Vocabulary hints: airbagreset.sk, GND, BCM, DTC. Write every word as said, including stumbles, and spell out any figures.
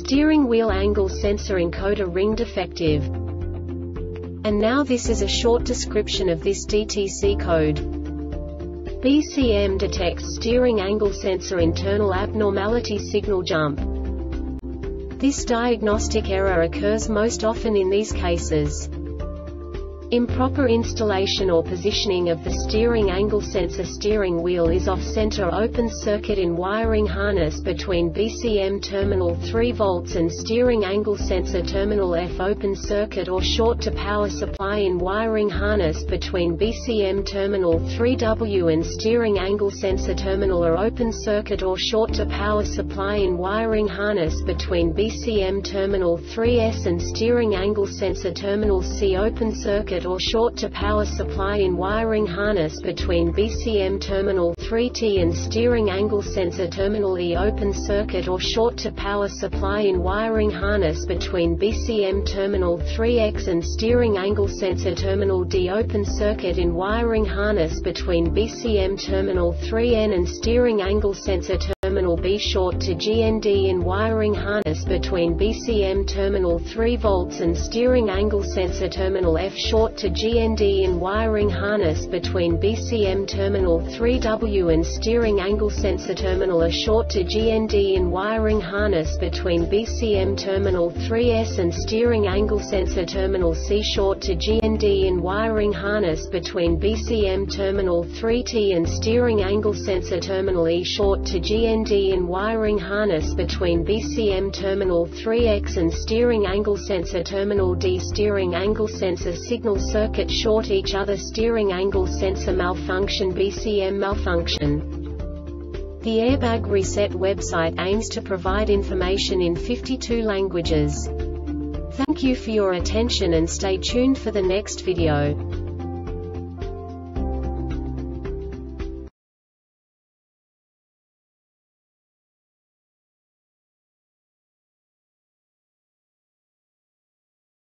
steering wheel angle sensor encoder ring defective. And now this is a short description of this D T C code. B C M detects steering angle sensor internal abnormality signal jump. This diagnostic error occurs most often in these cases: improper installation or positioning of the steering angle sensor, steering wheel is off-center, open circuit in wiring harness between B C M terminal three volts and steering angle sensor terminal F, open circuit or short to power supply in wiring harness between B C M terminal three W and steering angle sensor terminal, or open circuit or short to power supply in wiring harness between B C M terminal three S and steering angle sensor terminal C, open circuit or short to power supply in wiring harness between B C M terminal three T and steering angle sensor terminal E, open circuit or short to power supply in wiring harness between B C M terminal three X and steering angle sensor terminal D, open circuit in wiring harness between B C M terminal three N and steering angle sensor terminal B, short to G N D in wiring harness between B C M terminal three volts and steering angle sensor terminal F, short to G N D in wiring harness between B C M terminal three W and steering angle sensor terminal, are short to G N D in wiring harness between B C M terminal three S and steering angle sensor terminal C, short to G N D in wiring harness between B C M terminal three T and steering angle sensor terminal E, short to G N D in wiring harness between B C M terminal three X and steering angle sensor terminal D, steering angle sensor signal circuit short each other, steering angle sensor malfunction, B C M malfunction. The Airbag Reset website aims to provide information in fifty-two languages. Thank you for your attention and stay tuned for the next video.